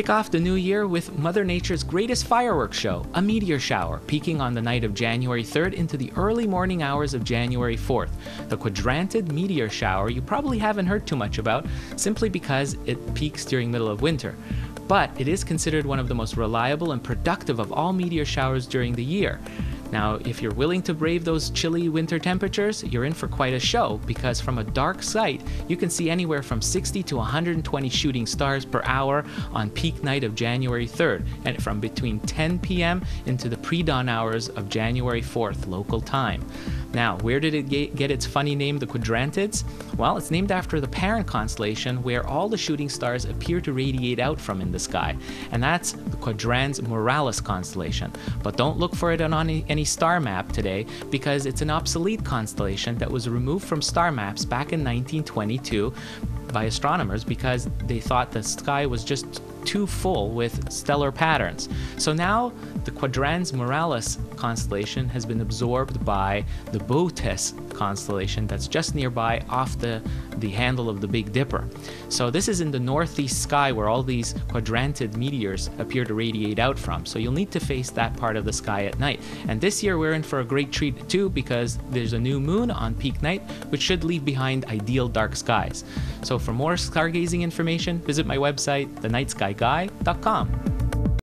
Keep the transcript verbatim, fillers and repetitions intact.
Kick off the new year with Mother Nature's greatest fireworks show, a meteor shower, peaking on the night of January third into the early morning hours of January fourth. The Quadrantid meteor shower you probably haven't heard too much about, simply because it peaks during middle of winter. But it is considered one of the most reliable and productive of all meteor showers during the year. Now, if you're willing to brave those chilly winter temperatures, you're in for quite a show, because from a dark site, you can see anywhere from sixty to one hundred twenty shooting stars per hour on peak night of January third, and from between ten p m into the pre-dawn hours of January fourth local time. Now, where did it get its funny name, the Quadrantids? Well, it's named after the parent constellation where all the shooting stars appear to radiate out from in the sky, and that's the Quadrans Muralis constellation. But don't look for it on any, any star map today, because it's an obsolete constellation that was removed from star maps back in nineteen twenty-two by astronomers because they thought the sky was just too full with stellar patterns. So now the Quadrans Muralis constellation has been absorbed by the Boötes constellation that's just nearby off the, the handle of the Big Dipper. So this is in the northeast sky where all these quadrantid meteors appear to radiate out from. So you'll need to face that part of the sky at night. And this year we're in for a great treat too, because there's a new moon on peak night, which should leave behind ideal dark skies. So for more stargazing information, visit my website, the night sky guy dot com.